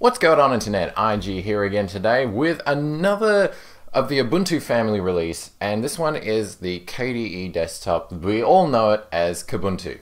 What's going on internet? IG here again today with another of the Ubuntu family release, and this one is the KDE desktop. We all know it as Kubuntu.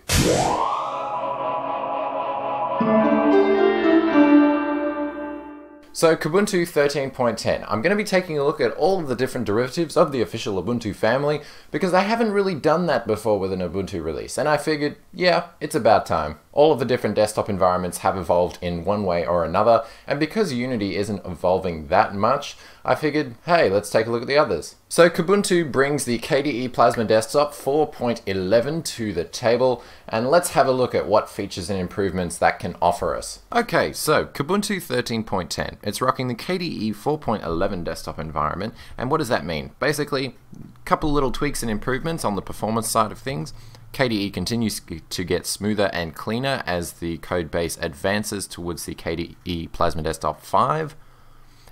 So Kubuntu 13.10, I'm going to be taking a look at all of the different derivatives of the official Ubuntu family because I haven't really done that before with an Ubuntu release, and I figured, yeah, it's about time. All of the different desktop environments have evolved in one way or another, and because Unity isn't evolving that much, I figured, hey, let's take a look at the others. So Kubuntu brings the KDE Plasma Desktop 4.11 to the table, and let's have a look at what features and improvements that can offer us. Okay, so Kubuntu 13.10. It's rocking the KDE 4.11 desktop environment, and what does that mean? Basically, a couple little tweaks and improvements on the performance side of things. KDE continues to get smoother and cleaner as the code base advances towards the KDE Plasma Desktop 5.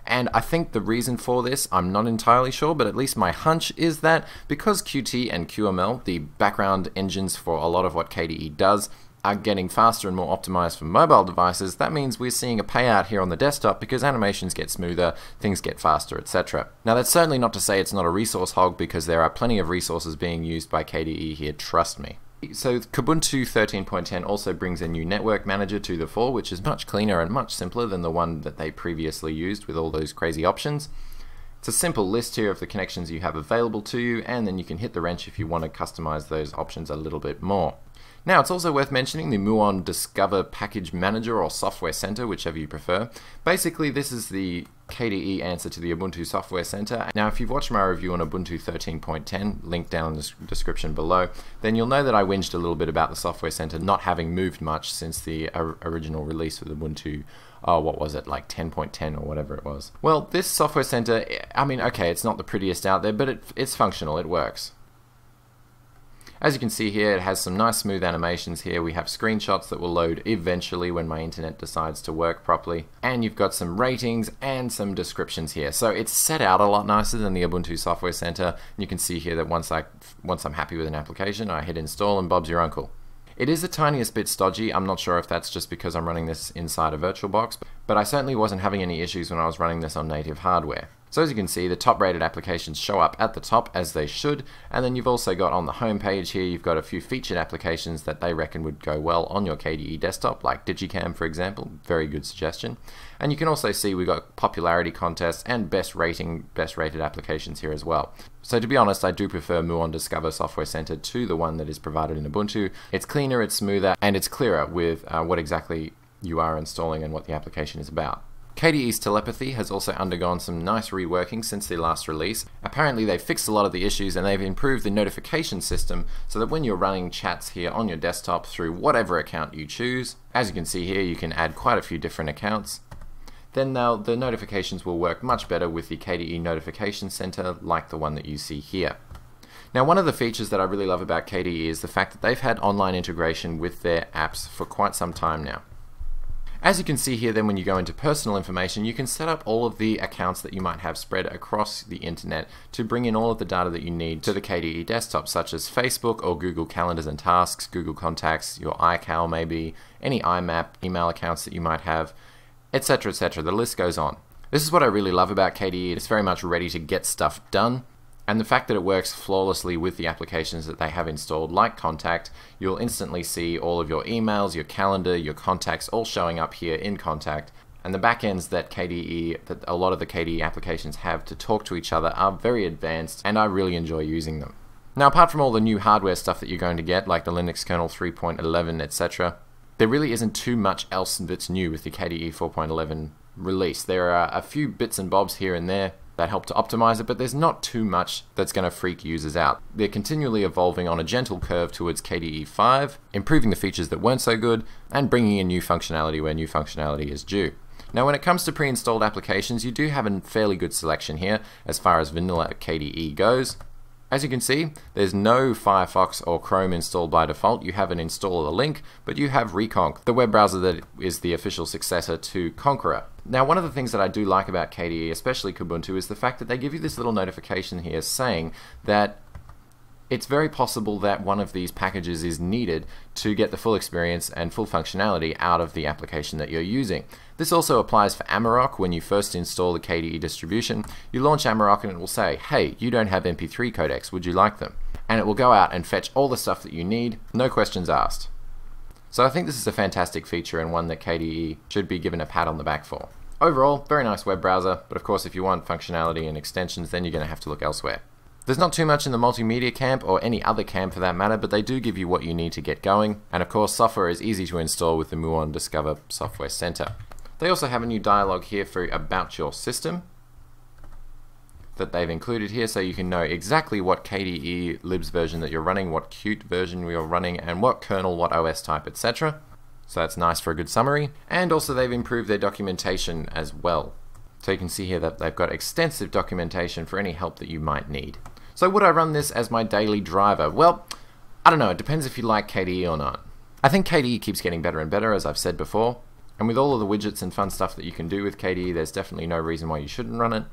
And I think the reason for this, I'm not entirely sure, but at least my hunch is that because Qt and QML, the background engines for a lot of what KDE does, are getting faster and more optimized for mobile devices, that means we're seeing a payout here on the desktop because animations get smoother, things get faster, etc. Now that's certainly not to say it's not a resource hog because there are plenty of resources being used by KDE here, trust me. So Kubuntu 13.10 also brings a new network manager to the fore, which is much cleaner and much simpler than the one that they previously used with all those crazy options. It's a simple list here of the connections you have available to you, and then you can hit the wrench if you want to customize those options a little bit more. Now it's also worth mentioning the Muon Discover Package Manager or Software Center, whichever you prefer. Basically this is the KDE answer to the Ubuntu Software Center. Now if you've watched my review on Ubuntu 13.10, link down in the description below, then you'll know that I whinged a little bit about the Software Center not having moved much since the original release of Ubuntu, what was it, like 10.10 or whatever it was. Well, this Software Center, I mean, okay, it's not the prettiest out there, but it's functional, it works. As you can see here, it has some nice smooth animations here. We have screenshots that will load eventually when my internet decides to work properly. And you've got some ratings and some descriptions here. So it's set out a lot nicer than the Ubuntu Software Center. And you can see here that once I'm happy with an application, I hit install and Bob's your uncle. It is the tiniest bit stodgy. I'm not sure if that's just because I'm running this inside a VirtualBox, but I certainly wasn't having any issues when I was running this on native hardware. So as you can see, the top rated applications show up at the top as they should, and then you've also got on the home page here, you've got a few featured applications that they reckon would go well on your KDE desktop, like Digicam for example, very good suggestion. And you can also see we've got popularity contests and best rated applications here as well. So to be honest, I do prefer Muon Discover Software Center to the one that is provided in Ubuntu. It's cleaner, it's smoother, and it's clearer with what exactly you are installing and what the application is about. KDE's telepathy has also undergone some nice reworking since their last release. Apparently they fixed a lot of the issues and they've improved the notification system so that when you're running chats here on your desktop through whatever account you choose, as you can see here you can add quite a few different accounts, then the notifications will work much better with the KDE Notification Center like the one that you see here. Now one of the features that I really love about KDE is the fact that they've had online integration with their apps for quite some time now. As you can see here then, when you go into personal information, you can set up all of the accounts that you might have spread across the internet to bring in all of the data that you need to the KDE desktop, such as Facebook or Google Calendars and Tasks, Google Contacts, your iCal maybe, any IMAP email accounts that you might have, etc, etc. The list goes on. This is what I really love about KDE. It's very much ready to get stuff done. And the fact that it works flawlessly with the applications that they have installed, like Contact, you'll instantly see all of your emails, your calendar, your contacts all showing up here in Contact. And the backends that a lot of the KDE applications have to talk to each other are very advanced, and I really enjoy using them. Now apart from all the new hardware stuff that you're going to get, like the Linux kernel 3.11, etc, there really isn't too much else that's new with the KDE 4.11 release. There are a few bits and bobs here and there that help to optimize it, but there's not too much that's going to freak users out. They're continually evolving on a gentle curve towards KDE 5, improving the features that weren't so good, and bringing in new functionality where new functionality is due. Now when it comes to pre-installed applications, you do have a fairly good selection here as far as vanilla KDE goes. As you can see, there's no Firefox or Chrome installed by default. You have an installer link, but you have Rekonq, the web browser that is the official successor to Konqueror. Now one of the things that I do like about KDE, especially Kubuntu, is the fact that they give you this little notification here saying that it's very possible that one of these packages is needed to get the full experience and full functionality out of the application that you're using. This also applies for Amarok. When you first install the KDE distribution, you launch Amarok and it will say, hey, you don't have MP3 codecs, would you like them? And it will go out and fetch all the stuff that you need, no questions asked. So I think this is a fantastic feature and one that KDE should be given a pat on the back for. Overall, very nice web browser, but of course if you want functionality and extensions, then you're going to have to look elsewhere. There's not too much in the multimedia camp, or any other camp for that matter, but they do give you what you need to get going, and of course software is easy to install with the Muon Discover Software Center. They also have a new dialog here for About Your System that they've included here, so you can know exactly what KDE libs version that you're running, what Qt version you're running, and what kernel, what OS type, etc. So that's nice for a good summary. And also they've improved their documentation as well. So you can see here that they've got extensive documentation for any help that you might need. So would I run this as my daily driver? Well, I don't know, it depends if you like KDE or not. I think KDE keeps getting better and better, as I've said before, and with all of the widgets and fun stuff that you can do with KDE, there's definitely no reason why you shouldn't run it.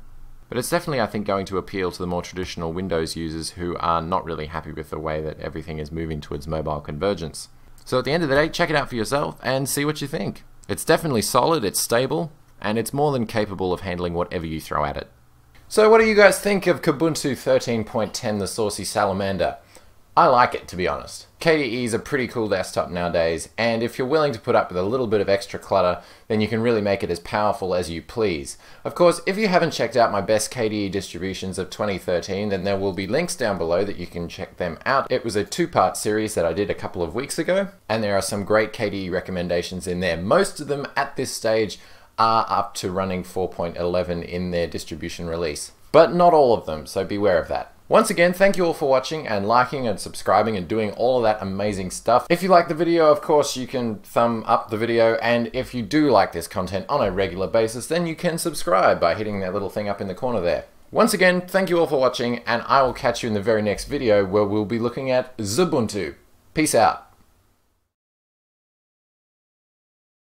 But it's definitely, I think, going to appeal to the more traditional Windows users who are not really happy with the way that everything is moving towards mobile convergence. So at the end of the day, check it out for yourself and see what you think. It's definitely solid, it's stable, and it's more than capable of handling whatever you throw at it. So what do you guys think of Kubuntu 13.10, the Saucy Salamander? I like it, to be honest. KDE is a pretty cool desktop nowadays, and if you're willing to put up with a little bit of extra clutter, then you can really make it as powerful as you please. Of course, if you haven't checked out my best KDE distributions of 2013, then there will be links down below that you can check them out. It was a two-part series that I did a couple of weeks ago, and there are some great KDE recommendations in there. Most of them at this stage are up to running 4.11 in their distribution release, but not all of them, so beware of that. Once again, thank you all for watching and liking and subscribing and doing all of that amazing stuff. If you like the video, of course, you can thumb up the video, and if you do like this content on a regular basis, then you can subscribe by hitting that little thing up in the corner there. Once again, thank you all for watching, and I will catch you in the very next video where we'll be looking at Zubuntu. Peace out.